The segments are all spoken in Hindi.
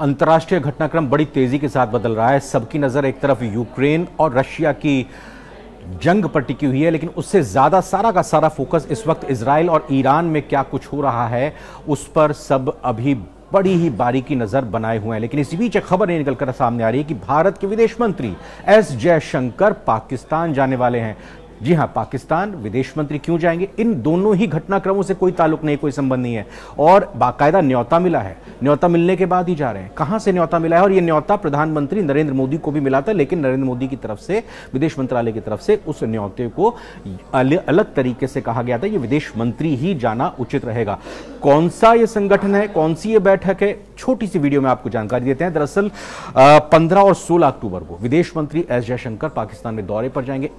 अंतर्राष्ट्रीय घटनाक्रम बड़ी तेजी के साथ बदल रहा है। सबकी नजर एक तरफ यूक्रेन और रशिया की जंग पर टिकी हुई है, लेकिन उससे ज्यादा सारा का सारा फोकस इस वक्त इजराइल और ईरान में क्या कुछ हो रहा है उस पर सब अभी बड़ी ही बारीकी नजर बनाए हुए हैं। लेकिन इसी बीच एक खबर निकलकर सामने आ रही है कि भारत के विदेश मंत्री एस जयशंकर पाकिस्तान जाने वाले हैं। जी हां, पाकिस्तान विदेश मंत्री क्यों जाएंगे? इन दोनों ही घटनाक्रमों से कोई ताल्लुक नहीं, कोई संबंध नहीं है और बाकायदा न्योता मिला है। न्योता मिलने के बाद ही जा रहे हैं। कहां से न्योता मिला है? और ये न्योता प्रधानमंत्री नरेंद्र मोदी को भी मिला था, लेकिन नरेंद्र मोदी की तरफ से, विदेश मंत्रालय की तरफ से उस न्योते को अलग तरीके से कहा गया था ये विदेश मंत्री ही जाना उचित रहेगा। कौन सा ये संगठन है, कौन सी ये बैठक है, छोटी सी वीडियो में आपको जानकारी देते हैं। दरअसल 15 और 16 अक्टूबर को विदेश मंत्री एस जयशंकर पाकिस्तान में दौरे पर जाएंगे।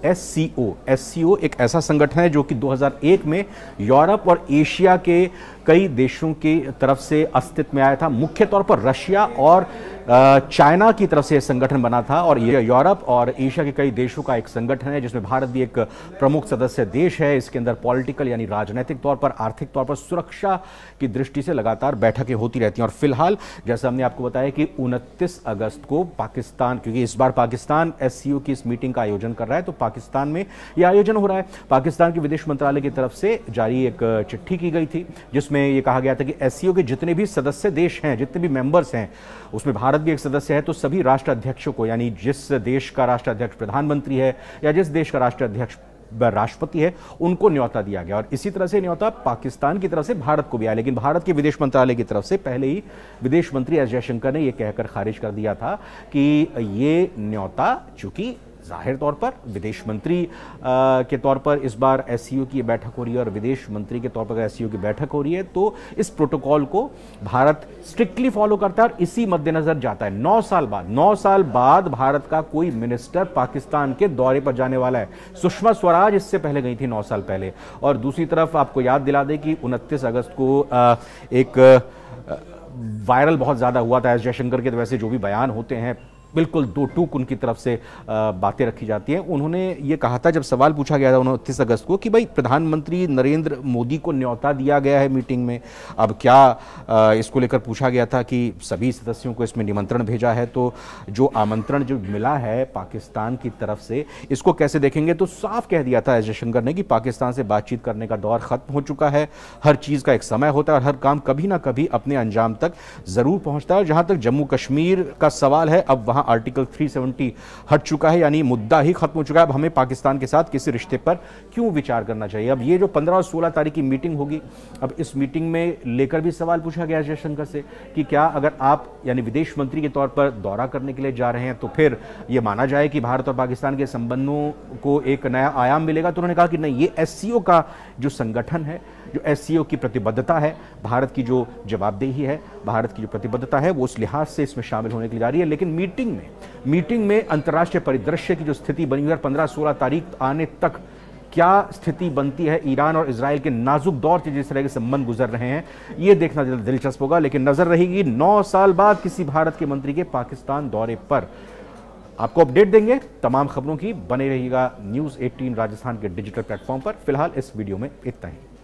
एससीओ एक ऐसा संगठन है जो कि 2001 में यूरोप और एशिया के कई देशों की तरफ से अस्तित्व में आया था। मुख्य तौर पर रशिया और चाइना की तरफ से यह संगठन बना था और यह यूरोप और एशिया के कई देशों का एक संगठन है जिसमें भारत भी एक प्रमुख सदस्य देश है। इसके अंदर पॉलिटिकल यानी राजनीतिक तौर पर, आर्थिक तौर पर, सुरक्षा की दृष्टि से लगातार बैठकें होती रहती हैं। और फिलहाल जैसा हमने आपको बताया कि 29 अगस्त को पाकिस्तान, क्योंकि इस बार पाकिस्तान एससीओ की इस मीटिंग का आयोजन कर रहा है, तो पाकिस्तान में यह आयोजन हो रहा है। पाकिस्तान के विदेश मंत्रालय की तरफ से जारी एक चिट्ठी की गई थी जिसमें यह कहा गया था कि एससीओ के जितने भी सदस्य देश हैं, जितने भी मेंबर्स हैं, उसमें भारत भी एक सदस्य है, तो सभी राष्ट्राध्यक्षों को, यानी जिस देश का राष्ट्राध्यक्ष प्रधानमंत्री है या जिस देश का राष्ट्राध्यक्ष राष्ट्रपति है, उनको न्योता दिया गया। और इसी तरह से न्योता पाकिस्तान की तरफ से भारत को भी आया, लेकिन भारत के विदेश मंत्रालय की तरफ से पहले ही विदेश मंत्री एस जयशंकर ने यह कहकर खारिज कर दिया था कि ये न्योता, चूंकि जाहिर तौर पर विदेश मंत्री के तौर पर इस बार एससीओ की बैठक हो रही है और विदेश मंत्री के तौर पर एससीओ की बैठक हो रही है, तो इस प्रोटोकॉल को भारत स्ट्रिक्टली फॉलो करता है और इसी मद्देनजर जाता है। 9 साल बाद भारत का कोई मिनिस्टर पाकिस्तान के दौरे पर जाने वाला है। सुषमा स्वराज इससे पहले गई थी 9 साल पहले। और दूसरी तरफ आपको याद दिला दें कि 29 अगस्त को एक वायरल बहुत ज़्यादा हुआ था एस जयशंकर के, तो वैसे जो भी बयान होते हैं बिल्कुल दो टूक उनकी तरफ से बातें रखी जाती हैं। उन्होंने ये कहा था, जब सवाल पूछा गया था 29 अगस्त को, कि भाई प्रधानमंत्री नरेंद्र मोदी को न्योता दिया गया है मीटिंग में, अब क्या इसको लेकर पूछा गया था कि सभी सदस्यों को इसमें निमंत्रण भेजा है, तो जो आमंत्रण जो मिला है पाकिस्तान की तरफ से, इसको कैसे देखेंगे? तो साफ कह दिया था एस जयशंकर ने कि पाकिस्तान से बातचीत करने का दौर खत्म हो चुका है। हर चीज़ का एक समय होता है और हर काम कभी ना कभी अपने अंजाम तक ज़रूर पहुँचता है। और जहाँ तक जम्मू कश्मीर का सवाल है, अब वहाँ आर्टिकल 370 हट चुका है, यानी मुद्दा ही खत्म हो चुका है। अब हमें पाकिस्तान के साथ किसी रिश्ते पर क्यों विचार करना चाहिए? अब ये जो 15 और 16 तारीख की मीटिंग होगी, अब इस मीटिंग में लेकर भी सवाल पूछा गया जयशंकर से कि क्या अगर आप, यानी विदेश मंत्री के तौर पर दौरा करने के लिए जा रहे हैं, तो फिर ये माना जाए कि भारत और पाकिस्तान के संबंधों को एक नया आयाम मिलेगा? तो उन्होंने कहा कि नहीं, ये एससीओ का जो संगठन है, जो एससीओ की प्रतिबद्धता है, भारत की जो जवाबदेही है, भारत की जो प्रतिबद्धता है, वो उस लिहाज से इसमें शामिल होने के लिए जा रही है। लेकिन मीटिंग में अंतर्राष्ट्रीय परिदृश्य की जो स्थिति बनी हुई है, 15-16 तारीख आने तक क्या स्थिति बनती है, ईरान और इजराइल के नाजुक दौर से जिस तरह के संबंध गुजर रहे हैं, ये देखना दिलचस्प होगा। लेकिन नजर रहेगी 9 साल बाद किसी भारत के मंत्री के पाकिस्तान दौरे पर। आपको अपडेट देंगे तमाम खबरों की। बने रहिएगा न्यूज़ 18 राजस्थान के डिजिटल प्लेटफॉर्म पर। फिलहाल इस वीडियो में इतना ही।